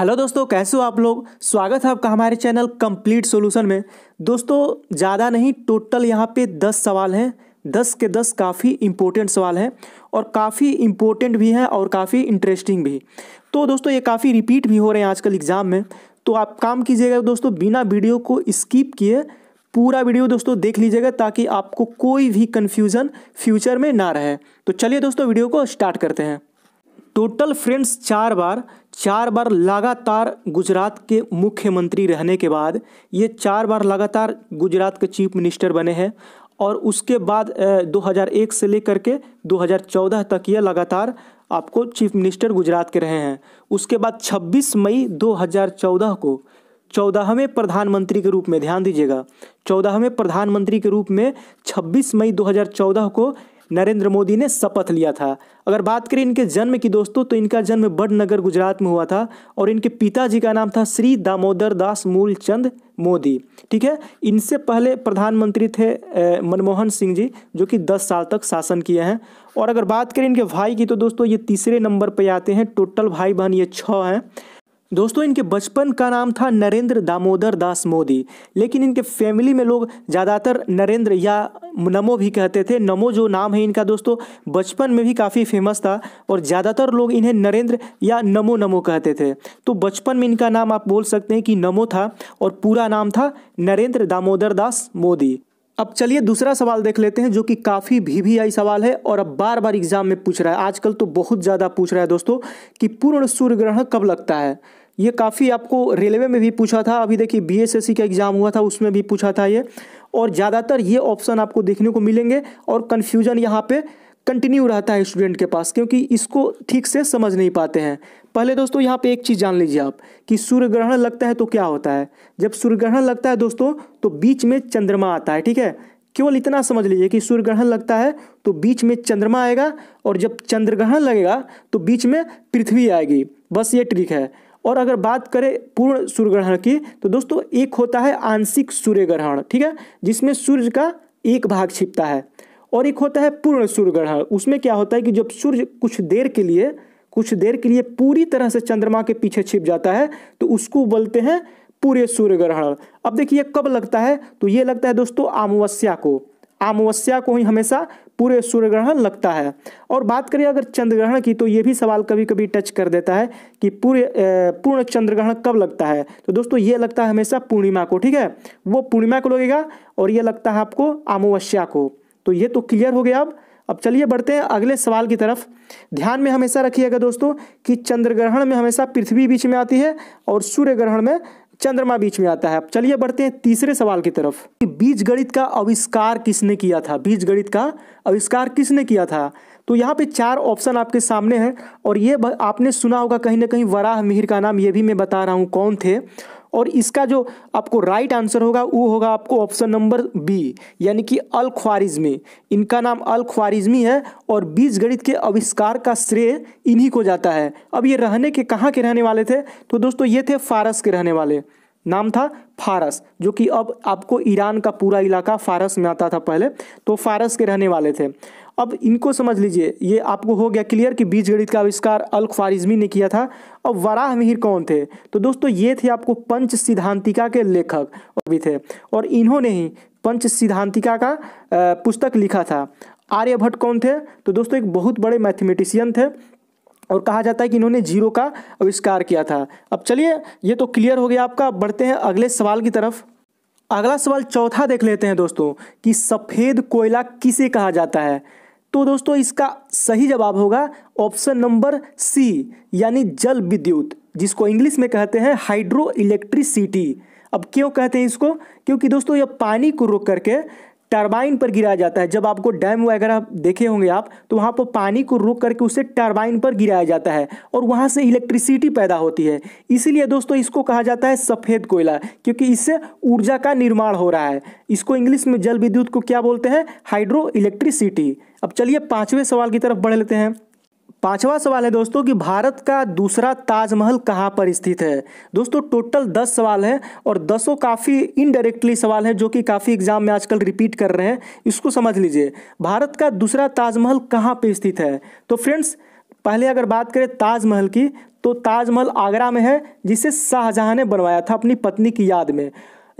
Hello दोस्तों, कैसे हो आप लोग। स्वागत है आपका हमारे चैनल कंप्लीट सॉल्यूशन में। दोस्तों ज़्यादा नहीं, टोटल यहाँ पे 10 सवाल हैं, 10 के 10 काफ़ी इम्पोर्टेंट सवाल हैं और काफ़ी इम्पोर्टेंट भी हैं और काफ़ी इंटरेस्टिंग भी। तो दोस्तों ये काफ़ी रिपीट भी हो रहे हैं आजकल एग्ज़ाम में। तो आप काम कीजिएगा दोस्तों, बिना वीडियो को स्किप किए पूरा वीडियो दोस्तों देख लीजिएगा ताकि आपको कोई भी कन्फ्यूज़न फ्यूचर में ना रहे। तो चलिए दोस्तों वीडियो को स्टार्ट करते हैं। टोटल फ्रेंड्स चार बार लगातार गुजरात के मुख्यमंत्री रहने के बाद ये 4 बार लगातार गुजरात के चीफ मिनिस्टर बने हैं और उसके बाद 2001 से लेकर के 2014 तक ये लगातार आपको चीफ मिनिस्टर गुजरात के रहे हैं। उसके बाद 26 मई 2014 को 14वें प्रधानमंत्री के रूप में, ध्यान दीजिएगा 14वें प्रधानमंत्री के रूप में 26 मई 2014 को नरेंद्र मोदी ने शपथ लिया था। अगर बात करें इनके जन्म की दोस्तों, तो इनका जन्म बड़नगर गुजरात में हुआ था और इनके पिताजी का नाम था श्री दामोदर दास मूलचंद मोदी। ठीक है, इनसे पहले प्रधानमंत्री थे मनमोहन सिंह जी, जो कि 10 साल तक शासन किए हैं। और अगर बात करें इनके भाई की तो दोस्तों ये तीसरे नंबर पर आते हैं। टोटल भाई बहन ये 6 हैं दोस्तों। इनके बचपन का नाम था नरेंद्र दामोदर दास मोदी, लेकिन इनके फैमिली में लोग ज़्यादातर नरेंद्र या नमो भी कहते थे। नमो जो नाम है इनका दोस्तों बचपन में भी काफ़ी फेमस था और ज़्यादातर लोग इन्हें नरेंद्र या नमो नमो कहते थे। तो बचपन में इनका नाम आप बोल सकते हैं कि नमो था और पूरा नाम था नरेंद्र दामोदर दास मोदी। अब चलिए दूसरा सवाल देख लेते हैं, जो कि काफ़ी VVI सवाल है और अब बार बार एग्जाम में पूछ रहा है, आजकल तो बहुत ज़्यादा पूछ रहा है दोस्तों, कि पूर्ण सूर्य ग्रहण कब लगता है। ये काफ़ी आपको रेलवे में भी पूछा था, अभी देखिए BSSC का एग्ज़ाम हुआ था उसमें भी पूछा था ये, और ज़्यादातर ये ऑप्शन आपको देखने को मिलेंगे और कन्फ्यूजन यहाँ पर कंटिन्यू रहता है स्टूडेंट के पास, क्योंकि इसको ठीक से समझ नहीं पाते हैं। पहले दोस्तों यहाँ पे एक चीज़ जान लीजिए आप, कि सूर्य ग्रहण लगता है तो क्या होता है। जब सूर्य ग्रहण लगता है दोस्तों तो बीच में चंद्रमा आता है। ठीक है, केवल इतना समझ लीजिए कि सूर्य ग्रहण लगता है तो बीच में चंद्रमा आएगा और जब चंद्र ग्रहण लगेगा तो बीच में पृथ्वी आएगी, बस ये ट्रिक है। और अगर बात करें पूर्ण सूर्य ग्रहण की तो दोस्तों एक होता है आंशिक सूर्य ग्रहण, ठीक है, जिसमें सूर्य का एक भाग छिपता है, और एक होता है पूर्ण सूर्य ग्रहण। उसमें क्या होता है कि जब सूर्य कुछ देर के लिए पूरी तरह से चंद्रमा के पीछे छिप जाता है तो उसको बोलते हैं पूरे सूर्य ग्रहण। अब देखिए कब लगता है, तो ये लगता है दोस्तों अमावस्या को। अमावस्या को ही हमेशा पूरे सूर्य ग्रहण लगता है। और बात करें अगर चंद्र ग्रहण की, तो ये भी सवाल कभी कभी टच कर देता है कि पूर्ण चंद्र ग्रहण कब लगता है। तो दोस्तों ये लगता है हमेशा पूर्णिमा को, ठीक है, वो पूर्णिमा को लगेगा, और ये लगता है आपको अमावस्या को। तो ये तो क्लियर हो गया। अब चलिए बढ़ते हैं अगले सवाल की तरफ। ध्यान में हमेशा रखिएगा दोस्तों कि चंद्र ग्रहण में हमेशा पृथ्वी बीच में आती है और सूर्य ग्रहण में चंद्रमा बीच में आता है। अब चलिए बढ़ते हैं तीसरे सवाल की तरफ। बीजगणित का आविष्कार किसने किया था? बीजगणित का आविष्कार किसने किया था? तो यहाँ पे 4 ऑप्शन आपके सामने हैं और ये आपने सुना होगा कहीं ना कहीं, वराहमिहिर का नाम, ये भी मैं बता रहा हूँ कौन थे। और इसका जो आपको राइट आंसर होगा वो होगा आपको ऑप्शन नंबर B, यानी कि अल ख्वारिज़्मी। इनका नाम अल ख्वारिज़्मी है और बीजगणित के आविष्कार का श्रेय इन्हीं को जाता है। अब ये रहने के कहाँ के रहने वाले थे? तो दोस्तों ये थे फारस के रहने वाले। नाम था फारस, जो कि अब आपको ईरान का पूरा इलाका फारस में आता था पहले, तो फारस के रहने वाले थे। अब इनको समझ लीजिए, ये आपको हो गया क्लियर कि बीजगणित का आविष्कार अल ख्वारिज़्मी ने किया था। अब वराहमिहिर कौन थे? तो दोस्तों ये थे आपको पंच सिद्धांतिका के लेखक भी थे और इन्होंने ही पंच सिद्धांतिका का पुस्तक लिखा था। आर्यभट्ट कौन थे? तो दोस्तों एक बहुत बड़े मैथमेटिशियन थे और कहा जाता है कि इन्होंने जीरो का आविष्कार किया था। अब चलिए ये तो क्लियर हो गया आपका। बढ़ते हैं अगले सवाल की तरफ। अगला सवाल चौथा देख लेते हैं दोस्तों, कि सफ़ेद कोयला किसे कहा जाता है? तो दोस्तों इसका सही जवाब होगा ऑप्शन नंबर C, यानी जल विद्युत, जिसको इंग्लिश में कहते हैं हाइड्रो इलेक्ट्रिसिटी। अब क्यों कहते हैं इसको? क्योंकि दोस्तों यह पानी को रोक करके टरबाइन पर गिराया जाता है। जब आपको डैम वगैरह देखे होंगे आप, तो वहाँ पर पानी को रोक करके उसे टरबाइन पर गिराया जाता है और वहाँ से इलेक्ट्रिसिटी पैदा होती है। इसीलिए दोस्तों इसको कहा जाता है सफ़ेद कोयला, क्योंकि इससे ऊर्जा का निर्माण हो रहा है। इसको इंग्लिश में जल विद्युत को क्या बोलते हैं? Hydro electricity. अब चलिए पाँचवें सवाल की तरफ बढ़ लेते हैं। पांचवा सवाल है दोस्तों कि भारत का दूसरा ताजमहल कहाँ पर स्थित है? दोस्तों टोटल 10 सवाल हैं और 10 काफ़ी इनडायरेक्टली सवाल हैं, जो कि काफ़ी एग्जाम में आजकल रिपीट कर रहे हैं। इसको समझ लीजिए, भारत का दूसरा ताजमहल कहाँ पर स्थित है? तो फ्रेंड्स पहले अगर बात करें ताजमहल की, तो ताजमहल आगरा में है जिसे शाहजहां ने बनवाया था अपनी पत्नी की याद में।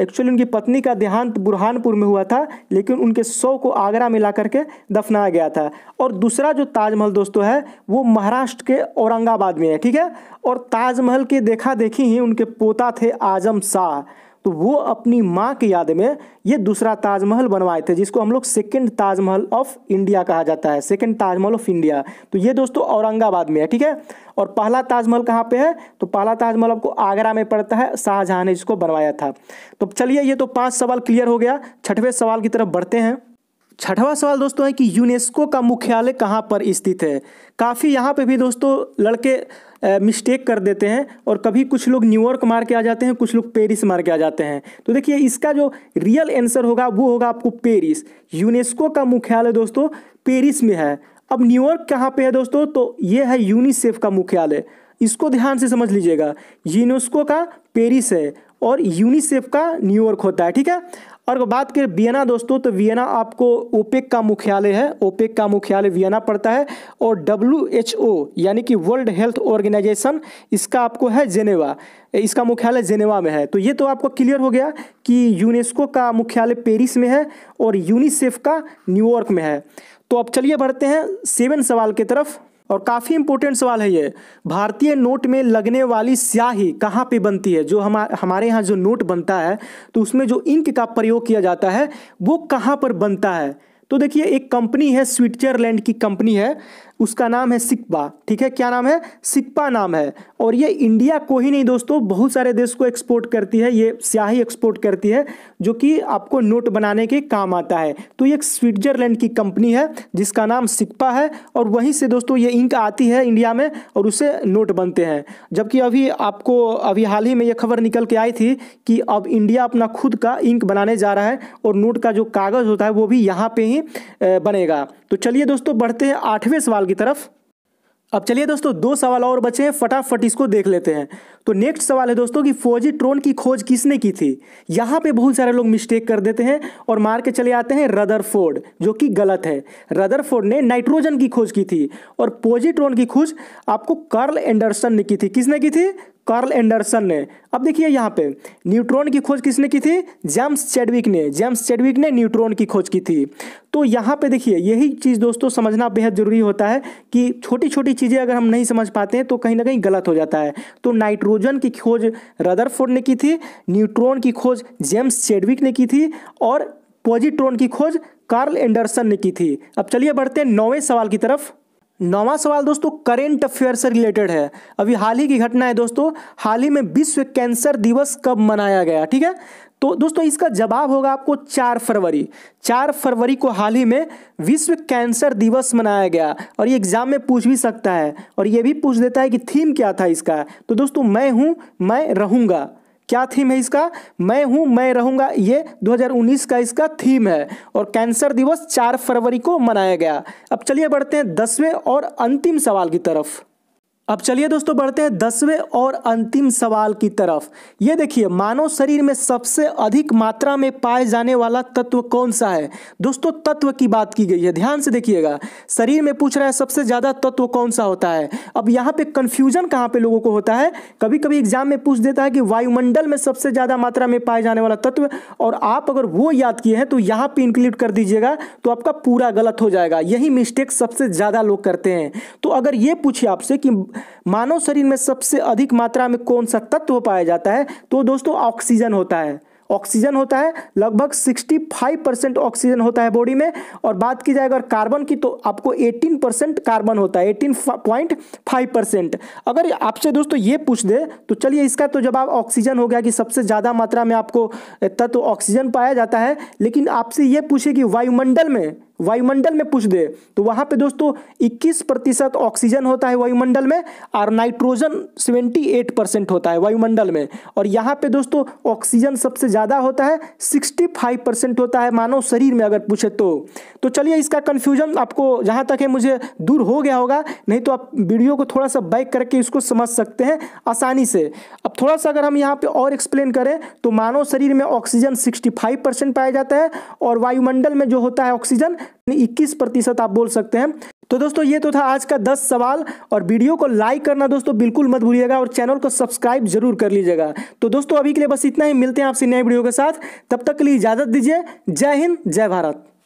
एक्चुअली उनकी पत्नी का देहांत बुरहानपुर में हुआ था, लेकिन उनके शव को आगरा में ला करके दफनाया गया था। और दूसरा जो ताजमहल दोस्तों है वो महाराष्ट्र के औरंगाबाद में है, ठीक है। और ताजमहल के देखा देखी ही उनके पोता थे आजम शाह, तो वो अपनी माँ की याद में ये दूसरा ताजमहल बनवाए थे, जिसको हम लोग सेकंड ताजमहल ऑफ इंडिया कहा जाता है, सेकंड ताजमहल ऑफ इंडिया। तो ये दोस्तों औरंगाबाद में है, ठीक है। और पहला ताजमहल कहाँ पे है, तो पहला ताजमहल आपको आगरा में पड़ता है, शाहजहां ने इसको बनवाया था। तो चलिए ये तो 5 सवाल क्लियर हो गया। छठवें सवाल की तरफ बढ़ते हैं। छठवां सवाल दोस्तों है कि यूनेस्को का मुख्यालय कहाँ पर स्थित है। काफ़ी यहाँ पे भी दोस्तों लड़के मिस्टेक कर देते हैं और कभी कुछ लोग न्यूयॉर्क मार के आ जाते हैं, कुछ लोग पेरिस मार के आ जाते हैं। तो देखिए इसका जो रियल आंसर होगा वो होगा आपको पेरिस। यूनेस्को का मुख्यालय दोस्तों पेरिस में है। अब न्यूयॉर्क कहाँ पे है दोस्तों, तो ये है यूनिसेफ का मुख्यालय। इसको ध्यान से समझ लीजिएगा, यूनेस्को का पेरिस है और यूनिसेफ का न्यूयॉर्क होता है, ठीक है। और बात करें वियना दोस्तों, तो वियना आपको ओपेक का मुख्यालय है, ओपेक का मुख्यालय वियना पड़ता है। और WHO यानी कि वर्ल्ड हेल्थ ऑर्गेनाइजेशन, इसका आपको है जेनेवा, इसका मुख्यालय जेनेवा में है। तो ये तो आपको क्लियर हो गया कि यूनेस्को का मुख्यालय पेरिस में है और यूनिसेफ का न्यूयॉर्क में है। तो अब चलिए बढ़ते हैं 7 सवाल की तरफ, और काफ़ी इंपॉर्टेंट सवाल है ये। भारतीय नोट में लगने वाली स्याही कहाँ पे बनती है। जो हमारे यहाँ जो नोट बनता है तो उसमें जो इंक का प्रयोग किया जाता है वो कहाँ पर बनता है। तो देखिए एक कंपनी है, स्विट्जरलैंड की कंपनी है, उसका नाम है सिक्पा, ठीक है। क्या नाम है, सिक्पा नाम है। और ये इंडिया को ही नहीं दोस्तों बहुत सारे देश को एक्सपोर्ट करती है, ये स्याही एक्सपोर्ट करती है जो कि आपको नोट बनाने के काम आता है। तो ये एक स्विट्जरलैंड की कंपनी है जिसका नाम सिक्पा है, और वहीं से दोस्तों ये इंक आती है इंडिया में और उससे नोट बनते हैं। जबकि अभी हाल ही में ये खबर निकल के आई थी कि अब इंडिया अपना खुद का इंक बनाने जा रहा है और नोट का जो कागज़ होता है वो भी यहाँ पे ही बनेगा। तो चलिए दोस्तों बढ़ते हैं 8वें सवाल की तरफ। अब चलिए दोस्तों 2 सवाल और बचे हैं, फटाफट इसको देख लेते हैं। तो नेक्स्ट सवाल है दोस्तों कि फोजिट्रोन की खोज किसने की थी। यहाँ पे बहुत सारे लोग मिस्टेक कर देते हैं और मार के चले आते हैं रदरफोर्ड, जो कि गलत है। रदरफोर्ड ने नाइट्रोजन की खोज की थी और फोजिट्रोन की खोज आपको कार्ल एंडरसन ने की थी। किसने की थी, कार्ल एंडरसन ने। अब देखिए यहाँ पे न्यूट्रॉन की खोज किसने की थी, जेम्स चेडविक ने न्यूट्रॉन की खोज की थी। तो यहाँ पे देखिए यही चीज़ दोस्तों समझना बेहद ज़रूरी होता है कि छोटी छोटी चीज़ें अगर हम नहीं समझ पाते हैं तो कहीं ना कहीं गलत हो जाता है। तो नाइट्रोजन की खोज रदरफोर्ड ने की थी, न्यूट्रॉन की खोज जेम्स चेडविक ने की थी और पॉजिट्रॉन की खोज कार्ल एंडरसन ने की थी। अब चलिए बढ़ते हैं 9वें सवाल की तरफ। 9वां सवाल दोस्तों करेंट अफेयर से रिलेटेड है। अभी हाल ही की घटना है दोस्तों, हाल ही में विश्व कैंसर दिवस कब मनाया गया, ठीक है। तो दोस्तों इसका जवाब होगा आपको 4 फरवरी। 4 फरवरी को हाल ही में विश्व कैंसर दिवस मनाया गया, और ये एग्जाम में पूछ भी सकता है और ये भी पूछ देता है कि थीम क्या था इसका। तो दोस्तों मैं हूँ मैं रहूँगा, क्या थीम है इसका, मैं हूँ मैं रहूँगा, ये 2019 का इसका थीम है। और कैंसर दिवस 4 फरवरी को मनाया गया। अब चलिए बढ़ते हैं 10वें और अंतिम सवाल की तरफ। ये देखिए मानव शरीर में सबसे अधिक मात्रा में पाए जाने वाला तत्व कौन सा है। दोस्तों तत्व की बात की गई है, ध्यान से देखिएगा। शरीर में पूछ रहा है सबसे ज़्यादा तत्व कौन सा होता है। अब यहाँ पे कन्फ्यूजन कहाँ पे लोगों को होता है, कभी कभी एग्जाम में पूछ देता है कि वायुमंडल में सबसे ज़्यादा मात्रा में पाए जाने वाला तत्व, और आप अगर वो याद किए हैं तो यहाँ पर इंक्लूड कर दीजिएगा तो आपका पूरा गलत हो जाएगा। यही मिस्टेक सबसे ज़्यादा लोग करते हैं। तो अगर ये पूछे आपसे कि मानव शरीर में सबसे अधिक मात्रा में कौन सा तत्व पाया जाता है, तो दोस्तों ऑक्सीजन होता है। ऑक्सीजन होता है, लगभग 65% ऑक्सीजन होता है बॉडी में। और बात की जाए अगर कार्बन की, तो आपको 18% कार्बन होता है, 18.5%। अगर आपसे दोस्तों ये पूछ दे तो चलिए इसका तो जवाब ऑक्सीजन हो गया कि सबसे ज़्यादा मात्रा में आपको तत्व ऑक्सीजन पाया जाता है। लेकिन आपसे ये पूछे कि वायुमंडल में पूछ दे तो वहाँ पे दोस्तों 21% ऑक्सीजन होता है वायुमंडल में, और नाइट्रोजन 78% होता है वायुमंडल में। और यहाँ पे दोस्तों ऑक्सीजन सबसे ज़्यादा होता है, 65% होता है मानव शरीर में अगर पूछे तो चलिए इसका कन्फ्यूजन आपको जहाँ तक है मुझे दूर हो गया होगा, नहीं तो आप वीडियो को थोड़ा सा बैक करके इसको समझ सकते हैं आसानी से। अब थोड़ा सा अगर हम यहाँ पर और एक्सप्लेन करें तो मानव शरीर में ऑक्सीजन 65% पाया जाता है और वायुमंडल में जो होता है ऑक्सीजन 21% आप बोल सकते हैं। तो दोस्तों ये तो था आज का 10 सवाल, और वीडियो को लाइक करना दोस्तों बिल्कुल मत भूलिएगा और चैनल को सब्सक्राइब जरूर कर लीजिएगा। तो दोस्तों अभी के लिए बस इतना ही, मिलते हैं आपसे नए वीडियो के साथ, तब तक के लिए इजाजत दीजिए। जय हिंद, जय भारत।